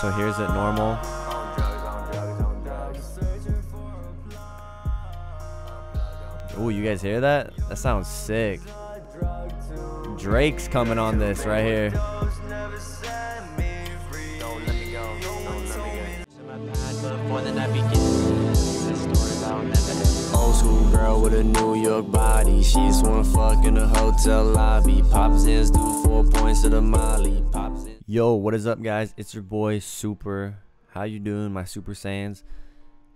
So here's it normal. Ooh, you guys hear that? That sounds sick. Drake's coming on this right here. Old school girl with a New York body. She's one fuck in a hotel lobby. Pops is do 4 points to the molly. Pops. Yo, what is up, guys? It's your boy Super. How you doing, my Super Saiyans?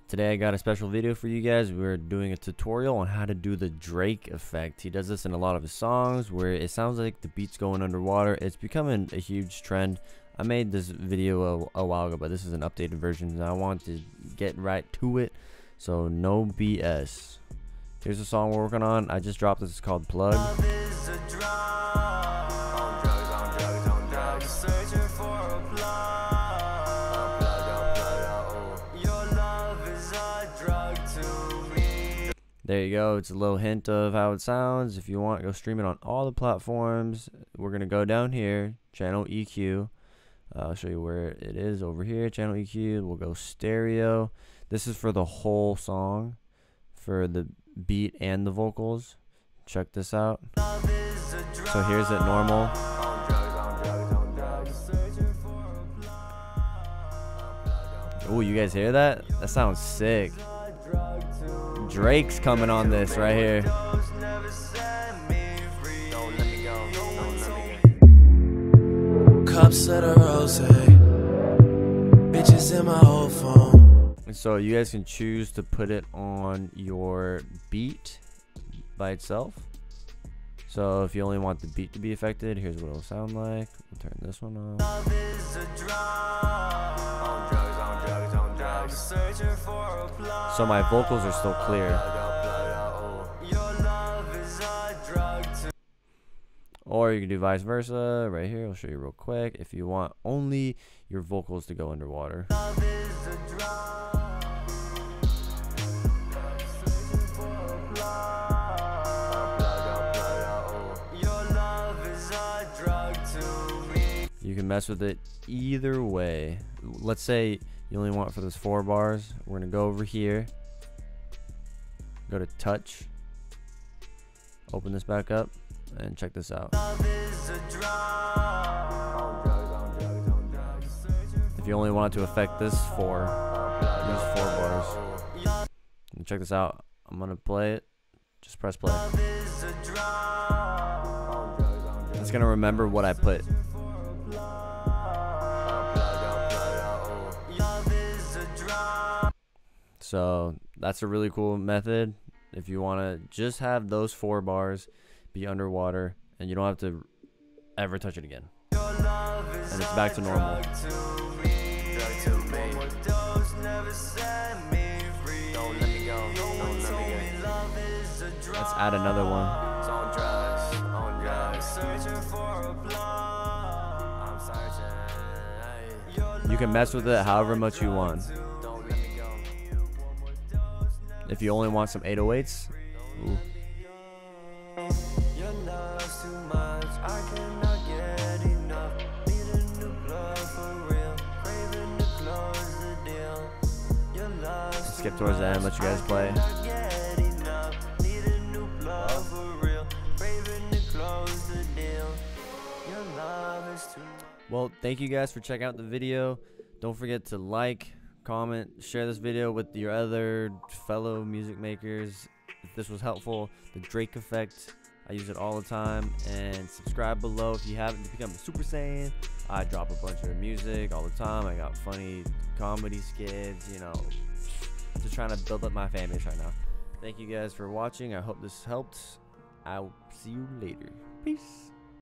Today I got a special video for you guys. We're doing a tutorial on how to do the Drake effect. He does this in a lot of his songs where it sounds like the beat's going underwater. It's becoming a huge trend. I made this video a while ago, but this is an updated version and I want to get right to it. So no BS. Here's a song we're working on. I just dropped this. It's called Plug. There you go. It's a little hint of how it sounds. If you want, go stream it on all the platforms. We're going to go down here, Channel EQ. I'll show you where it is over here, Channel EQ. We'll go stereo. This is for the whole song, for the beat and the vocals. Check this out. So here's it normal. Ooh, you guys hear that? That sounds sick. Drake's coming on this right here. Cups of the rose, bitches in my old phone. And so you guys can choose to put it on your beat by itself. So if you only want the beat to be affected, here's what it'll sound like. We'll turn this one on. Love is a drug. So my vocals are still clear. Or you can do vice versa right here. I'll show you real quick. If you want only your vocals to go underwater. You can mess with it either way. Let's say you only want for those 4 bars. We're gonna go over here, go to touch, open this back up, and check this out. If you only want to affect this 4 bars, and check this out. I'm gonna play it. Just press play. It's gonna remember what I put. So that's a really cool method if you want to just have those 4 bars be underwater and you don't have to ever touch it again. And it's back to normal. Let's add another one. You can mess with it however much you want. If you only want some 808s, ooh. Skip towards the end, let you guys play. Well, thank you guys for checking out the video. Don't forget to like, comment, share this video with your other fellow music makers. If this was helpful, the Drake effect, I use it all the time. And subscribe below if you haven't become a Super Saiyan. I drop a bunch of music all the time. I got funny comedy skits, you know, just trying to build up my fan base right now. Thank you guys for watching. I hope this helped. I'll see you later. Peace.